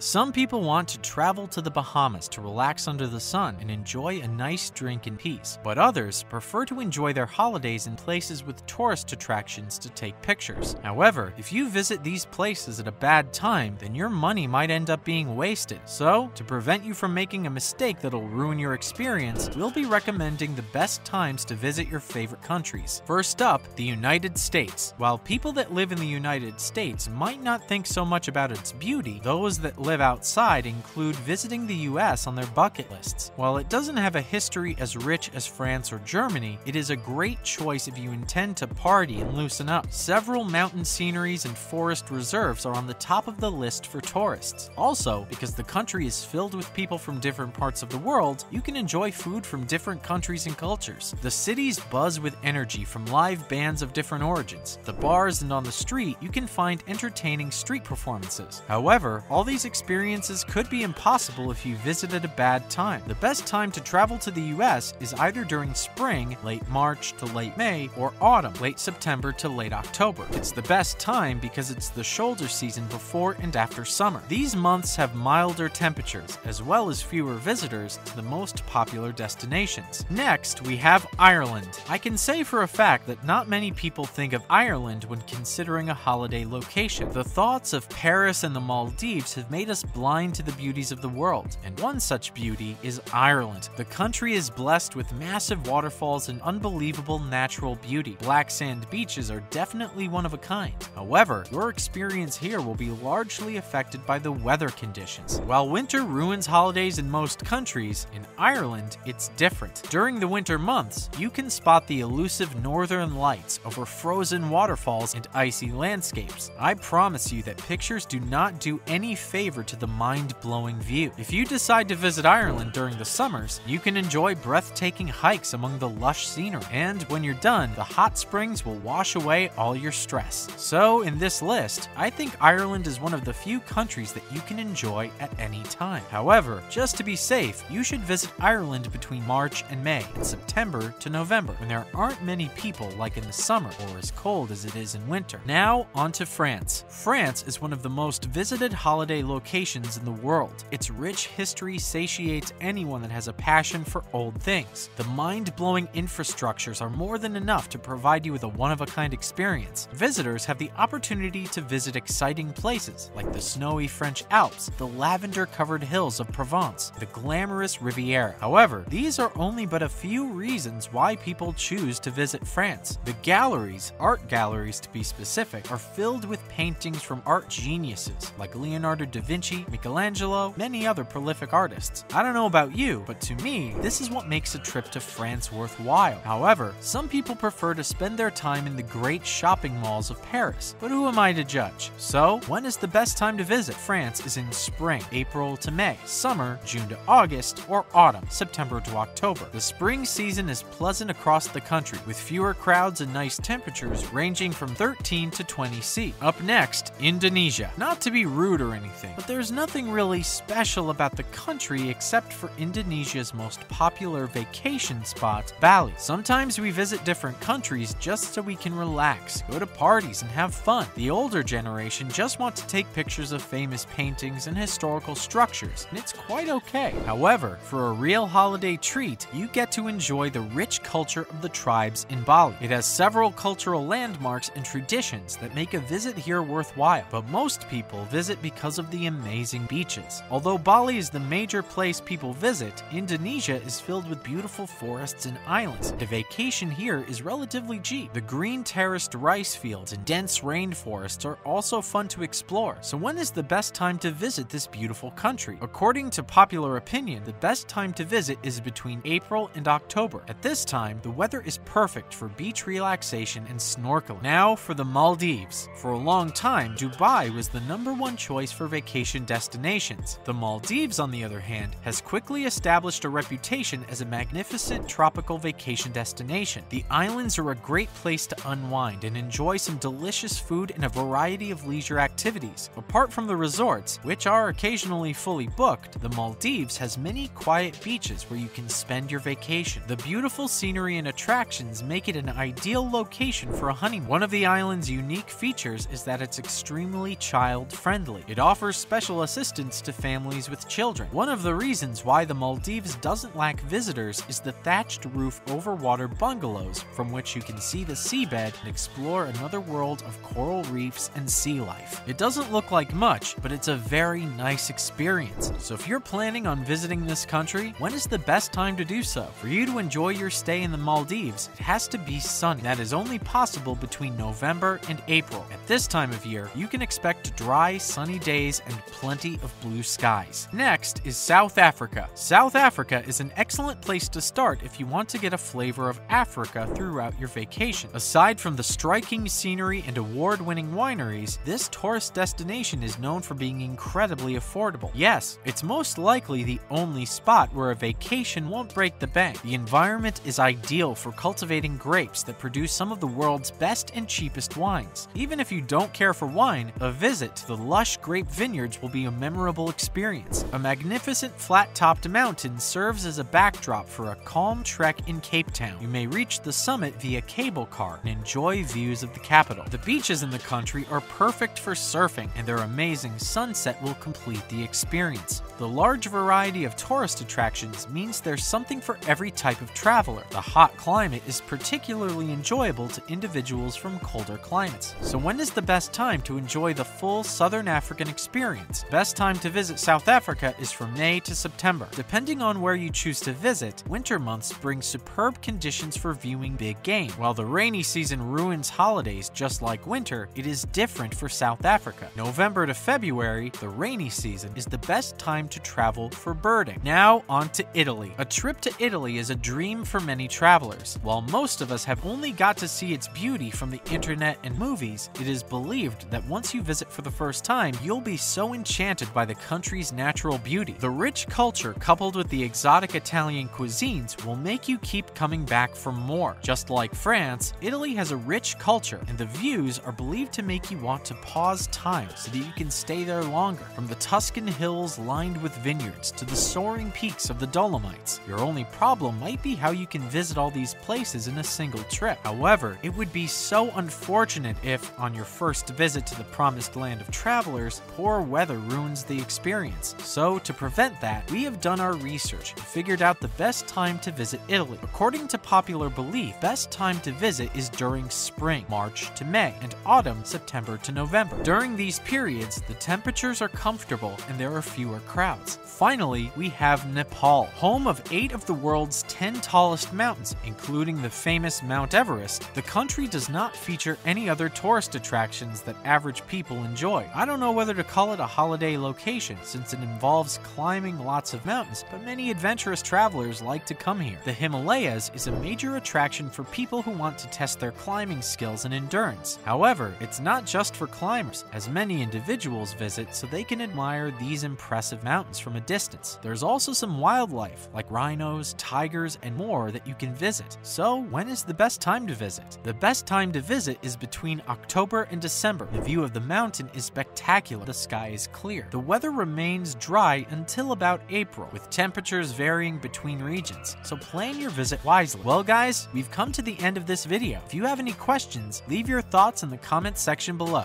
Some people want to travel to the Bahamas to relax under the sun and enjoy a nice drink in peace, but others prefer to enjoy their holidays in places with tourist attractions to take pictures. However, if you visit these places at a bad time, then your money might end up being wasted. So, to prevent you from making a mistake that'll ruin your experience, we'll be recommending the best times to visit your favorite countries. First up, the United States. While people that live in the United States might not think so much about its beauty, those that live outside include visiting the US on their bucket lists. While it doesn't have a history as rich as France or Germany, it is a great choice if you intend to party and loosen up. Several mountain sceneries and forest reserves are on the top of the list for tourists. Also, because the country is filled with people from different parts of the world, you can enjoy food from different countries and cultures. The cities buzz with energy from live bands of different origins. The bars and on the street, you can find entertaining street performances. However, all these experiences could be impossible if you visit at a bad time. The best time to travel to the US is either during spring, late March to late May, or autumn, late September to late October. It's the best time because it's the shoulder season before and after summer. These months have milder temperatures, as well as fewer visitors to the most popular destinations. Next, we have Ireland. I can say for a fact that not many people think of Ireland when considering a holiday location. The thoughts of Paris and the Maldives have made us blind to the beauties of the world, and one such beauty is Ireland. The country is blessed with massive waterfalls and unbelievable natural beauty. Black sand beaches are definitely one of a kind. However, your experience here will be largely affected by the weather conditions. While winter ruins holidays in most countries, in Ireland it's different. During the winter months, you can spot the elusive northern lights over frozen waterfalls and icy landscapes. I promise you that pictures do not do any favor to the mind-blowing view. If you decide to visit Ireland during the summers, you can enjoy breathtaking hikes among the lush scenery, and when you're done, the hot springs will wash away all your stress. So in this list, I think Ireland is one of the few countries that you can enjoy at any time. However, just to be safe, you should visit Ireland between March and May and September to November, when there aren't many people like in the summer or as cold as it is in winter. Now on to France. France is one of the most visited holiday locations in the world. Its rich history satiates anyone that has a passion for old things. The mind-blowing infrastructures are more than enough to provide you with a one-of-a-kind experience. Visitors have the opportunity to visit exciting places like the snowy French Alps, the lavender-covered hills of Provence, the glamorous Riviera. However, these are only but a few reasons why people choose to visit France. The galleries, art galleries to be specific, are filled with paintings from art geniuses like Leonardo da Vinci, Michelangelo, many other prolific artists. I don't know about you, but to me, this is what makes a trip to France worthwhile. However, some people prefer to spend their time in the great shopping malls of Paris, but who am I to judge? So, when is the best time to visit? France is in spring, April to May, summer, June to August, or autumn, September to October. The spring season is pleasant across the country, with fewer crowds and nice temperatures ranging from 13 to 20 C. Up next, Indonesia. Not to be rude or anything, but there's nothing really special about the country except for Indonesia's most popular vacation spot, Bali. Sometimes we visit different countries just so we can relax, go to parties, and have fun. The older generation just want to take pictures of famous paintings and historical structures, and it's quite okay. However, for a real holiday treat, you get to enjoy the rich culture of the tribes in Bali. It has several cultural landmarks and traditions that make a visit here worthwhile, but most people visit because of the amazing beaches. Although Bali is the major place people visit, Indonesia is filled with beautiful forests and islands. The vacation here is relatively cheap. The green terraced rice fields and dense rainforests are also fun to explore. So when is the best time to visit this beautiful country? According to popular opinion, the best time to visit is between April and October. At this time, the weather is perfect for beach relaxation and snorkeling. Now for the Maldives. For a long time, Dubai was the number 1 choice for vacation destinations. The Maldives, on the other hand, has quickly established a reputation as a magnificent tropical vacation destination. The islands are a great place to unwind and enjoy some delicious food and a variety of leisure activities. Apart from the resorts, which are occasionally fully booked, the Maldives has many quiet beaches where you can spend your vacation. The beautiful scenery and attractions make it an ideal location for a honeymoon. One of the island's unique features is that it's extremely child-friendly. It offers special assistance to families with children. One of the reasons why the Maldives doesn't lack visitors is the thatched roof overwater bungalows from which you can see the seabed and explore another world of coral reefs and sea life. It doesn't look like much, but it's a very nice experience. So if you're planning on visiting this country, when is the best time to do so? For you to enjoy your stay in the Maldives, it has to be sunny. That is only possible between November and April. At this time of year, you can expect dry, sunny days and plenty of blue skies. Next is South Africa. South Africa is an excellent place to start if you want to get a flavor of Africa throughout your vacation. Aside from the striking scenery and award-winning wineries, this tourist destination is known for being incredibly affordable. Yes, it's most likely the only spot where a vacation won't break the bank. The environment is ideal for cultivating grapes that produce some of the world's best and cheapest wines. Even if you don't care for wine, a visit to the lush grape vineyards will be a memorable experience. A magnificent flat-topped mountain serves as a backdrop for a calm trek in Cape Town. You may reach the summit via cable car and enjoy views of the capital. The beaches in the country are perfect for surfing, and their amazing sunset will complete the experience. The large variety of tourist attractions means there's something for every type of traveler. The hot climate is particularly enjoyable to individuals from colder climates. So when is the best time to enjoy the full Southern African experience? Best time to visit South Africa is from May to September. Depending on where you choose to visit, winter months bring superb conditions for viewing big game. While the rainy season ruins holidays just like winter, it is different for South Africa. November to February, the rainy season, is the best time to travel for birding. Now on to Italy. A trip to Italy is a dream for many travelers. While most of us have only got to see its beauty from the internet and movies, it is believed that once you visit for the first time, you'll be so enchanted by the country's natural beauty. The rich culture coupled with the exotic Italian cuisines will make you keep coming back for more. Just like France, Italy has a rich culture, and the views are believed to make you want to pause time so that you can stay there longer. From the Tuscan hills lined with vineyards to the soaring peaks of the Dolomites, your only problem might be how you can visit all these places in a single trip. However, it would be so unfortunate if, on your first visit to the promised land of travelers, poor weather ruins the experience. So, to prevent that, we have done our research and figured out the best time to visit Italy. According to popular belief, best time to visit is during spring, March to May, and autumn, September to November. During these periods, the temperatures are comfortable and there are fewer crowds. Finally, we have Nepal, home of 8 of the world's 10 tallest mountains, including the famous Mount Everest. The country does not feature any other tourist attractions that average people enjoy. I don't know whether to call it a holiday location since it involves climbing lots of mountains, but many adventurous travelers like to come here. The Himalayas is a major attraction for people who want to test their climbing skills and endurance. However, it's not just for climbers, as many individuals visit so they can admire these impressive mountains from a distance. There's also some wildlife, like rhinos, tigers, and more that you can visit. So when is the best time to visit? The best time to visit is between October and December. The view of the mountain is spectacular. The sky is clear. The weather remains dry until about April, with temperatures varying between regions, so plan your visit wisely. Well guys, we've come to the end of this video. If you have any questions, leave your thoughts in the comment section below.